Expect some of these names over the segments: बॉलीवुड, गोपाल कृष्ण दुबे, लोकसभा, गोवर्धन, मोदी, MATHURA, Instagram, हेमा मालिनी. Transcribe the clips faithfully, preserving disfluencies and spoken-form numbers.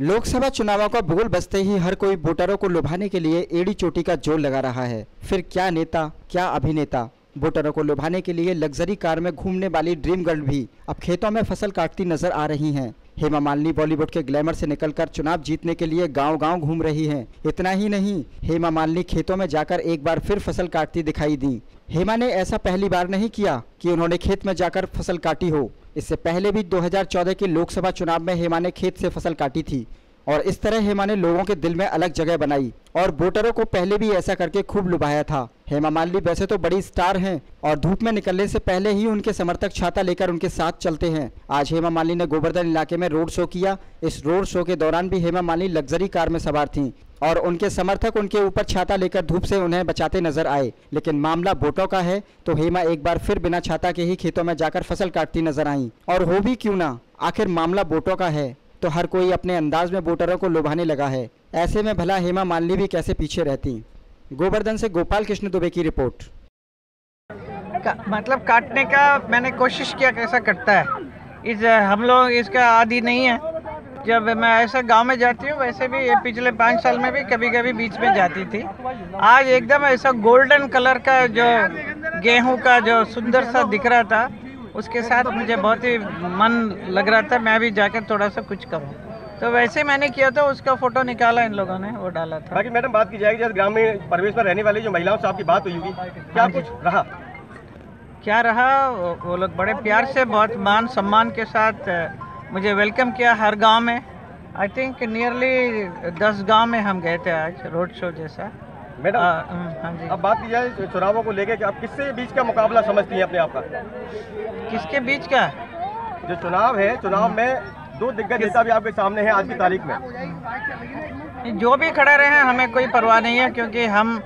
लोकसभा चुनावों का बुगुल बजते ही हर कोई वोटरों को लुभाने के लिए एड़ी चोटी का जोर लगा रहा है। फिर क्या नेता, क्या अभिनेता। वोटरों को लुभाने के लिए लग्जरी कार में घूमने वाली ड्रीम गर्ल भी अब खेतों में फसल काटती नजर आ रही हैं। हेमा मालिनी बॉलीवुड के ग्लैमर से निकलकर चुनाव जीतने के लिए गांव-गांव घूम रही हैं। इतना ही नहीं, हेमा मालिनी खेतों में जाकर एक बार फिर फसल काटती दिखाई दी। हेमा ने ऐसा पहली बार नहीं किया कि उन्होंने खेत में जाकर फसल काटी हो। इससे पहले भी दो हज़ार चौदह के लोकसभा चुनाव में हेमा ने खेत से फसल काटी थी और इस तरह हेमा ने लोगों के दिल में अलग जगह बनाई और वोटरों को पहले भी ऐसा करके खूब लुभाया था। हेमा मालिनी वैसे तो बड़ी स्टार हैं और धूप में निकलने से पहले ही उनके समर्थक छाता लेकर उनके साथ चलते हैं। आज हेमा मालिनी ने गोवर्धन इलाके में रोड शो किया। इस रोड शो के दौरान भी हेमा मालिनी लग्जरी कार में सवार थीं और उनके समर्थक उनके ऊपर छाता लेकर धूप से उन्हें बचाते नजर आए। लेकिन मामला वोटों का है तो हेमा एक बार फिर बिना छाता के ही खेतों में जाकर फसल काटती नजर आईं। और हो भी क्यों ना, आखिर मामला वोटों का है तो हर कोई अपने अंदाज में वोटरों को लुभाने लगा है। ऐसे में भला हेमा मालिनी भी कैसे पीछे रहती। गोवर्धन से गोपाल कृष्ण दुबे की रिपोर्ट। का, मतलब काटने का मैंने कोशिश किया कैसा कटता है। इस हम लोग इसका आदी नहीं है। जब मैं ऐसा गांव में जाती हूँ, वैसे भी पिछले पाँच साल में भी कभी कभी बीच में जाती थी। आज एकदम ऐसा गोल्डन कलर का जो गेहूं का जो सुंदर सा दिख रहा था, उसके साथ मुझे बहुत ही मन लग रहा था मैं भी जाकर थोड़ा सा कुछ करूँ। तो वैसे मैंने किया था, उसका फोटो निकाला इन लोगों ने, वो डाला था। बाकी मैडम बात की जाएगी जैसे ग्रामीण परिवेश में रहने वाली जो महिलाओं से आपकी बात हुई होगी, क्या कुछ रहा? क्या रहा, वो लोग बड़े प्यार से, बहुत मान सम्मान के साथ मुझे वेलकम किया हर गांव में। आई थिंक नियरली दस गांव में हम गए थे आज रोड शो जैसा। मैडम हाँ जी, अब बात की जाए चुनावों को लेकर, आप किसके बीच का मुकाबला समझती हैं अपने आप का? किसके बीच का जो चुनाव है, चुनाव में दो दिग्गज नेता भी आपके सामने हैं आज की तारीख में। जो भी खड़ा रहे हैं हमें कोई परवाह नहीं है, क्योंकि हम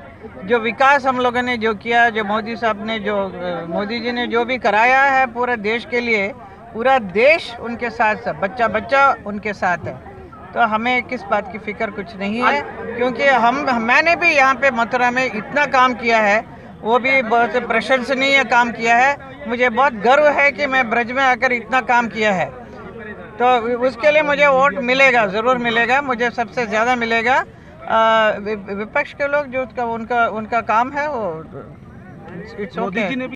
जो विकास हम लोगों ने जो किया, जो मोदी साहब ने जो मोदी जी ने जो भी कराया है पूरे देश के लिए, पूरा देश उनके साथ, सब बच्चा बच्चा उनके साथ है। तो हमें किस बात की फिक्र कुछ नहीं है, क्योंकि हम मैंने भी यहाँ पे मथुरा में इतना काम किया है, वो भी बहुत प्रशंसनीय काम किया है। मुझे बहुत गर्व है कि मैं ब्रज में आकर इतना काम किया है, तो उसके लिए मुझे वोट मिलेगा, ज़रूर मिलेगा। मुझे सबसे ज़्यादा मिलेगा। विपक्ष के लोग जो उनका उनका काम है वो इट्स ओके।